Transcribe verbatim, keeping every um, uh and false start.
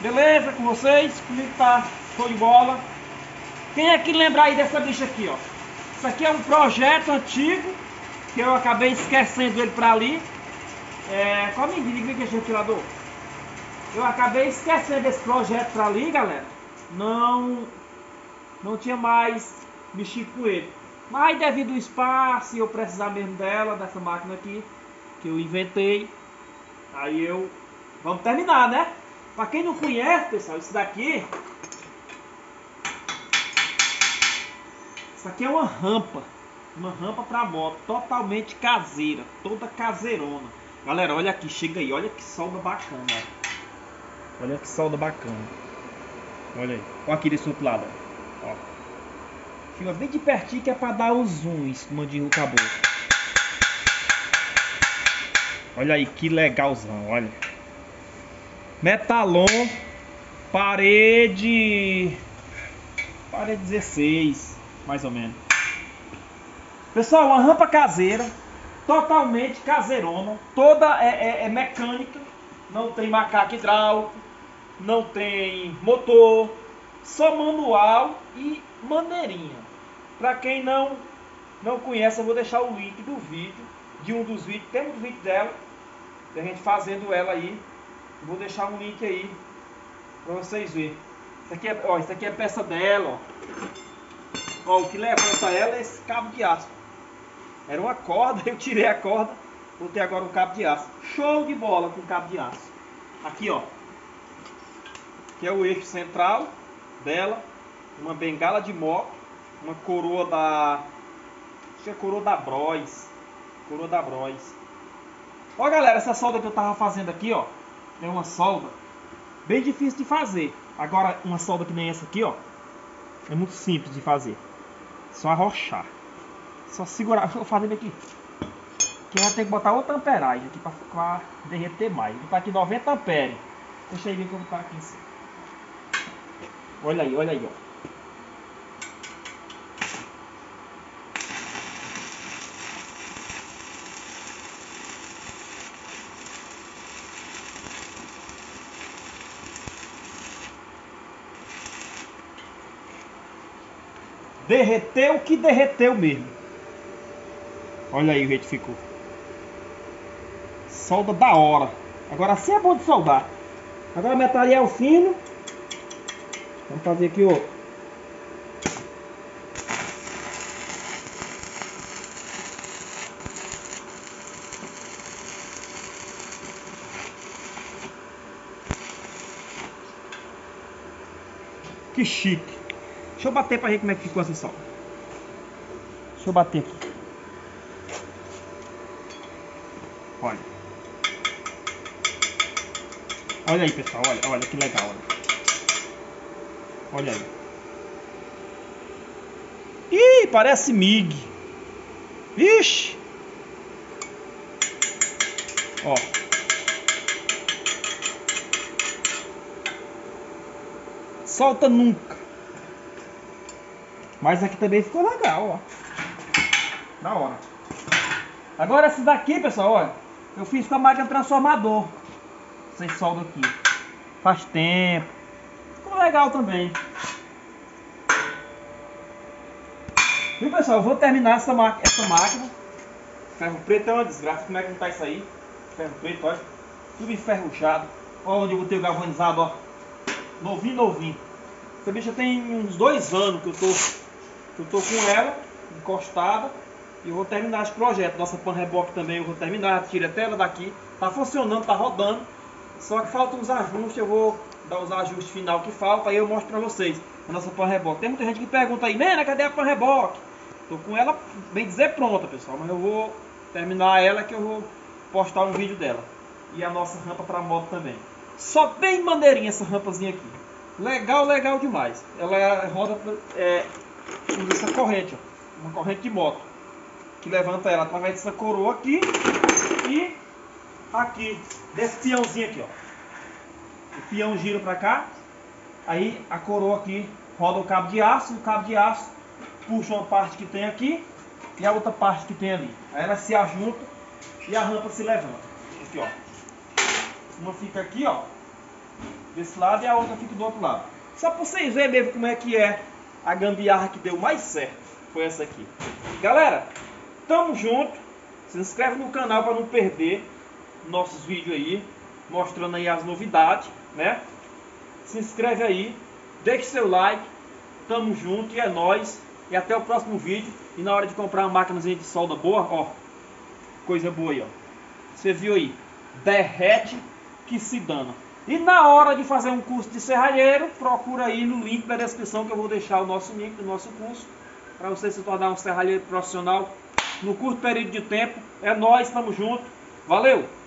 Beleza com vocês? Comigo tá show de bola. Quem é que lembra aí dessa bicha aqui, ó? Isso aqui é um projeto antigo que eu acabei esquecendo ele pra ali. É, qual a medida que é esse ventilador? Eu acabei esquecendo esse projeto pra ali, galera. Não, não tinha mais mexido com ele. Mas devido ao espaço, eu precisar mesmo dela, dessa máquina aqui, que eu inventei. Aí eu... Vamos terminar, né? Pra quem não conhece, pessoal, isso daqui... Isso aqui é uma rampa. Uma rampa pra moto, totalmente caseira. Toda caseirona. Galera, olha aqui, chega aí. Olha que solda bacana, ó. Olha que solda bacana. Olha aí. Olha aqui desse outro lado, ó. Fica bem de pertinho que é pra dar os zooms, mandinho caboclo. Olha aí, que legalzão, olha. Metalon, parede... Parede dezesseis, mais ou menos. Pessoal, uma rampa caseira, totalmente caseirona, toda é, é, é mecânica, não tem macaco hidráulico, não tem motor, só manual e maneirinha. Para quem não, não conhece, eu vou deixar o link do vídeo, de um dos vídeos, tem um vídeo dela, da gente fazendo ela aí. Vou deixar um link aí pra vocês verem. Isso aqui é, ó, isso aqui é peça dela, ó. Ó, o que levanta ela é esse cabo de aço. Era uma corda, eu tirei a corda, botei agora um cabo de aço. Show de bola com cabo de aço. Aqui, ó. Aqui é o eixo central dela. Uma bengala de moto. Uma coroa da... Acho que é coroa da Bros. Coroa da Bros. Ó, galera, essa solda que eu tava fazendo aqui, ó. É uma solda bem difícil de fazer. Agora, uma solda que nem essa aqui, ó, é muito simples de fazer. Só arrochar. Só segurar. Vou fazer aqui. Aqui vai ter que botar outra amperagem aqui pra, pra derreter mais. Vou botar aqui noventa amperes. Deixa eu ver que eu vou botar aqui em cima. Olha aí, olha aí, ó. Derreteu que derreteu mesmo. Olha aí o jeito que ficou. Solda da hora. Agora assim é bom de soldar. Agora material fino. Vamos fazer aqui outro. Que chique. Deixa eu bater pra ver como é que ficou essa solda. Deixa eu bater aqui. Olha. Olha aí, pessoal. Olha, olha que legal. Olha, olha aí. Ih, parece M I G. Ixi. Ó. Solta nunca. Mas aqui também ficou legal, ó. Da hora. Agora essa daqui, pessoal, olha. Eu fiz com a máquina transformador. Sem solda aqui. Faz tempo. Ficou legal também. Viu, pessoal? Eu vou terminar essa, essa máquina. Ferro preto é uma desgraça. Como é que não tá isso aí? Ferro preto, olha. Tudo enferrujado. Olha onde eu botei o galvanizado, ó. Novinho, novinho. Essa bicha tem uns dois anos que eu tô... Eu tô com ela encostada e eu vou terminar esse projeto. Nossa pan-reboque também eu vou terminar. Tirei até ela daqui. Tá funcionando, tá rodando. Só que faltam uns ajustes. Eu vou dar os ajustes final que falta. Aí eu mostro pra vocês a nossa pan-reboque. Tem muita gente que pergunta aí, Nena, cadê a pan-reboque? Tô com ela, bem dizer, pronta, pessoal. Mas eu vou terminar ela que eu vou postar um vídeo dela. E a nossa rampa pra moto também. Só bem maneirinha essa rampazinha aqui. Legal, legal demais. Ela roda... É, usa essa corrente, ó, uma corrente de moto que levanta ela através dessa coroa aqui e aqui desse peãozinho aqui, ó. O peão gira pra cá, aí a coroa aqui roda o cabo de aço, o cabo de aço puxa uma parte que tem aqui e a outra parte que tem ali. Aí ela se ajunta e a rampa se levanta. Aqui, ó. Uma fica aqui, ó, desse lado e a outra fica do outro lado. Só para vocês verem mesmo como é que é a gambiarra que deu mais certo. Foi essa aqui. Galera, tamo junto. Se inscreve no canal para não perder nossos vídeos aí, mostrando aí as novidades, né? Se inscreve aí, deixe seu like. Tamo junto e é nóis. E até o próximo vídeo. E na hora de comprar uma máquinazinha de solda boa, ó, coisa boa aí, ó. Você viu aí? Derrete que se dana. E na hora de fazer um curso de serralheiro, procura aí no link da descrição que eu vou deixar o nosso link do nosso curso, para você se tornar um serralheiro profissional no curto período de tempo. É nóis, tamo junto. Valeu!